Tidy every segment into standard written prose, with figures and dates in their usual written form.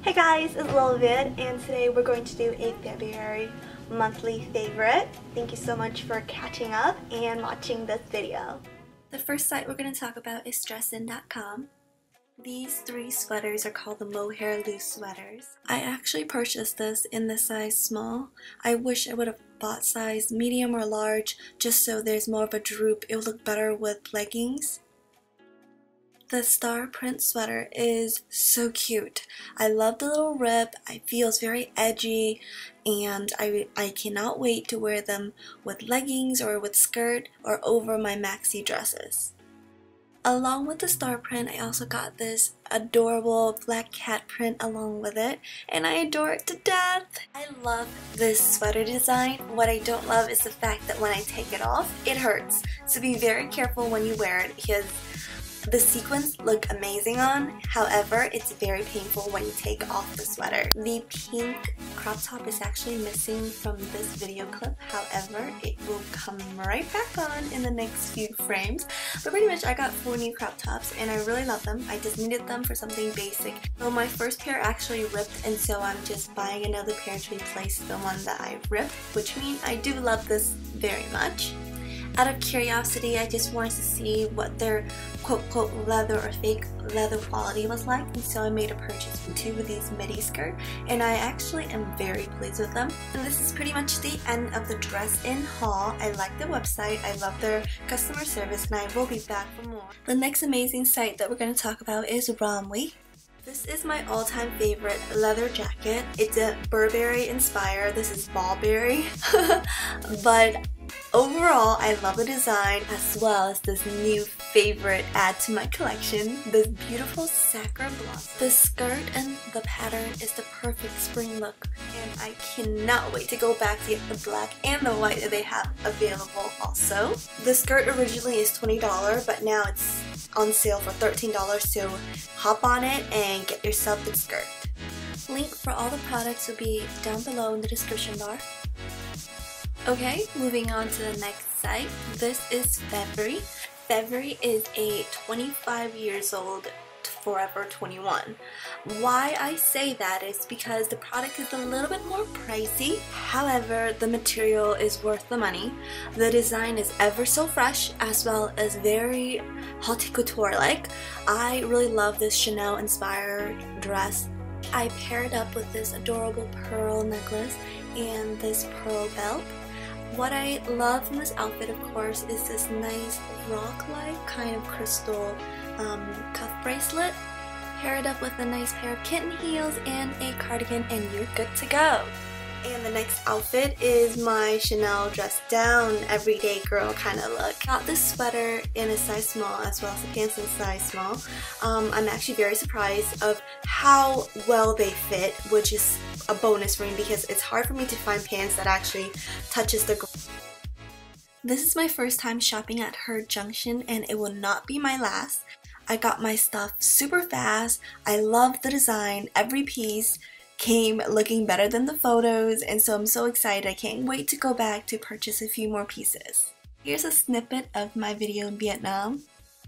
Hey guys, it's Lil Vid, and today we're going to do a February monthly favorite. Thank you so much for catching up and watching this video. The first site we're going to talk about is dressin.com. These three sweaters are called the mohair loose sweaters. I actually purchased this in the size small. I wish I would have bought size medium or large just so there's more of a droop. It would look better with leggings. The star print sweater is so cute. I love the little rib. It feels very edgy, and I cannot wait to wear them with leggings or with skirt or over my maxi dresses. Along with the star print, I also got this adorable black cat print along with it, and I adore it to death. I love this sweater design. What I don't love is the fact that when I take it off, it hurts. So be very careful when you wear it because the sequins look amazing on, however, it's very painful when you take off the sweater. The pink crop top is actually missing from this video clip, however, it will come right back on in the next few frames. But pretty much I got 4 new crop tops and I really love them. I just needed them for something basic. So my first pair actually ripped, and so I'm just buying another pair to replace the one that I ripped, which means I do love this very much. Out of curiosity, I just wanted to see what their quote-quote leather or fake leather quality was like, and so I made a purchase for 2 of these midi skirts, and I actually am very pleased with them. And this is pretty much the end of the dress-in haul. I like their website, I love their customer service, and I will be back for more. The next amazing site that we're going to talk about is Romwe. This is my all-time favorite leather jacket. It's a Burberry inspired. This is Burberry, but overall, I love the design as well as this new favorite add to my collection, this beautiful Sacra Blossom. The skirt and the pattern is the perfect spring look, and I cannot wait to go back to get the black and the white that they have available also. The skirt originally is $20, but now it's on sale for $13, so hop on it and get yourself the skirt. Link for all the products will be down below in the description bar. Okay, moving on to the next site. This is Burberry. Burberry is a 25-year-old Forever 21. Why I say that is because the product is a little bit more pricey. However, the material is worth the money. The design is ever so fresh as well as very haute couture-like. I really love this Chanel-inspired dress. I paired up with this adorable pearl necklace and this pearl belt. What I love from this outfit, of course, is this nice rock-like kind of crystal cuff bracelet. Pair it up with a nice pair of kitten heels and a cardigan, and you're good to go. And the next outfit is my Chanel dress down, everyday girl kind of look. Got this sweater in a size small as well as the pants in size small. I'm actually very surprised of how well they fit, which is a bonus for me because it's hard for me to find pants that actually touches the ground. This is my first time shopping at Her Junction, and it will not be my last. I got my stuff super fast. I love the design. Every piece came looking better than the photos, and so I'm so excited. I can't wait to go back to purchase a few more pieces. Here's a snippet of my video in Vietnam.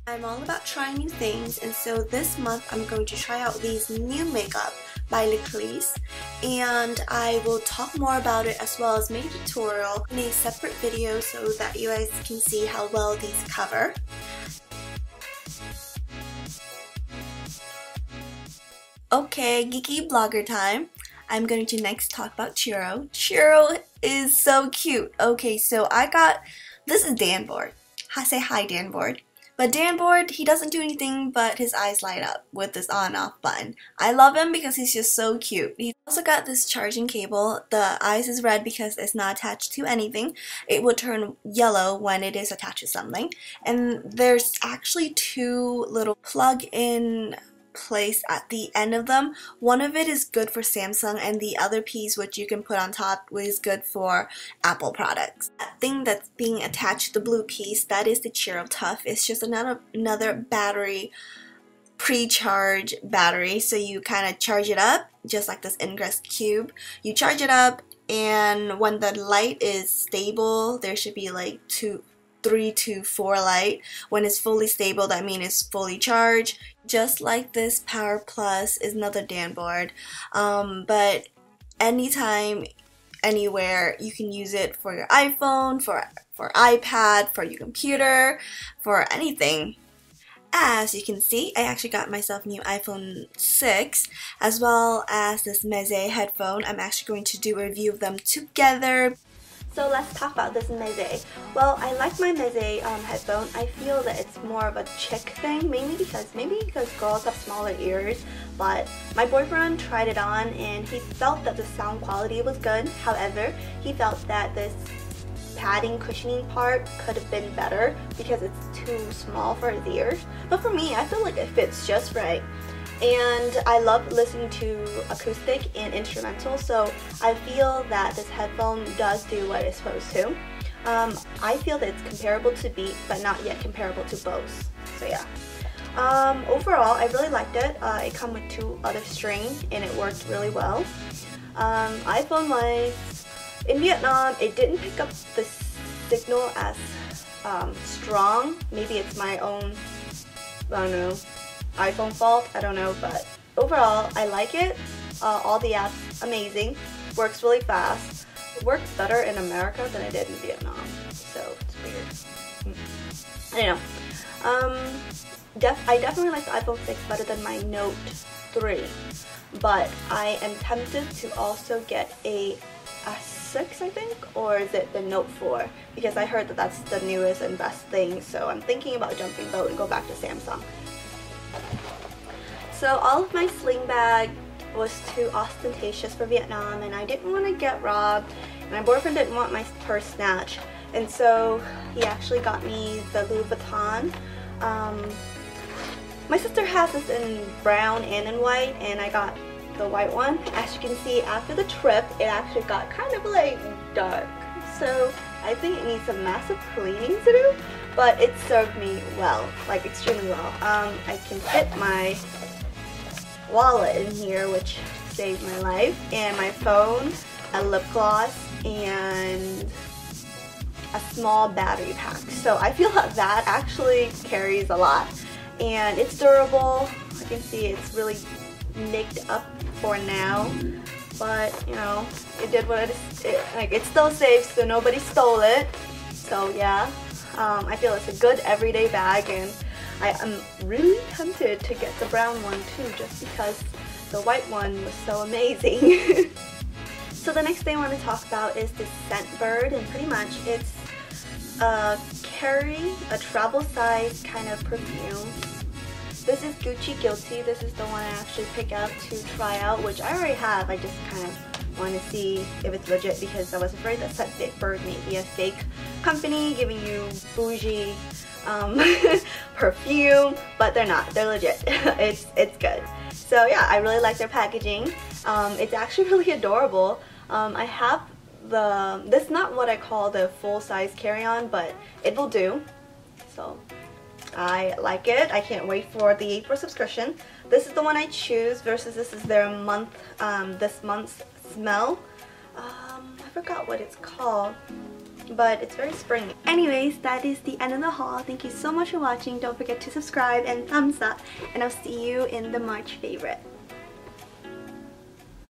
I'm all about trying new things, and so this month I'm going to try out these new makeup by L'eclisse, and I will talk more about it as well as make a tutorial in a separate video so that you guys can see how well these cover. Okay, geeky blogger time. I'm going to next talk about Cheero. Cheero is so cute. Okay, so I got, this is Danboard. I say hi, Danboard. But Danboard, he doesn't do anything but his eyes light up with this on and off button. I love him because he's just so cute. He also got this charging cable. The eyes is red because it's not attached to anything. It will turn yellow when it is attached to something. And there's actually 2 little plug-in place at the end of them. One of it is good for Samsung, and the other piece, which you can put on top, is good for Apple products. That thing that's being attached, the blue piece, that is the Cheero Tuff. It's just another battery, pre-charge battery, so you kind of charge it up, just like this ingress cube. You charge it up, and when the light is stable, there should be like 2 3 to 4 light. When it's fully stable, that means it's fully charged. Just like this, Power Plus is another Danboard, but anytime, anywhere, you can use it for your iPhone, for iPad, for your computer, for anything. As you can see, I actually got myself a new iPhone 6 as well as this Meze headphone. I'm actually going to do a review of them together. So let's talk about this Meze. Well, I like my Meze headphone. I feel that it's more of a chick thing, maybe because girls have smaller ears, but my boyfriend tried it on and he felt that the sound quality was good. However, he felt that this padding cushioning part could have been better because it's too small for his ears. But for me, I feel like it fits just right. And I love listening to acoustic and instrumental, so I feel that this headphone does do what it's supposed to. I feel that it's comparable to Beats, but not yet comparable to Bose. So yeah. Overall, I really liked it. It comes with two other strings, and it worked really well. iPhone-wise, in Vietnam, it didn't pick up the signal as strong. Maybe it's my own, I don't know, iPhone fault, I don't know, but overall I like it. All the apps, amazing, works really fast, works better in America than it did in Vietnam, so it's weird. I don't know. I definitely like the iPhone 6 better than my Note 3, but I am tempted to also get a S6, I think, or is it the Note 4, because I heard that that's the newest and best thing, so I'm thinking about jumping boat and go back to Samsung. So all of my sling bag was too ostentatious for Vietnam, and I didn't want to get robbed, and my boyfriend didn't want my purse snatched, and so he actually got me the Louis Vuitton. My sister has this in brown and in white, and I got the white one. As you can see, after the trip, it actually got kind of like dark, so I think it needs some massive cleaning to do, but it served me well, like extremely well. I can fit my wallet in here, which saved my life, and my phone, a lip gloss, and a small battery pack. So I feel that that actually carries a lot, and it's durable. You can see it's really nicked up for now, but you know, it did what it still safe, so nobody stole it. So yeah. I feel it's a good everyday bag, and I am really tempted to get the brown one too, just because the white one was so amazing. So the next thing I want to talk about is the Scentbird, and pretty much it's a travel size kind of perfume. This is Gucci Guilty. This is the one I actually picked out to try out, which I already have. I just kind of want to see if it's legit, because I was afraid that Scentbird may be a fake company giving you bougie perfume, but they're not. They're legit. It's good. So yeah, I really like their packaging. It's actually really adorable. I have the, this is not what I call the full-size carry-on, but it will do. So I like it. I can't wait for the April subscription. This is the one I choose versus this is their month, this month's smell. I forgot what it's called, but it's very springy. Anyways, that is the end of the haul. Thank you so much for watching. Don't forget to subscribe and thumbs up, and I'll see you in the March favorite.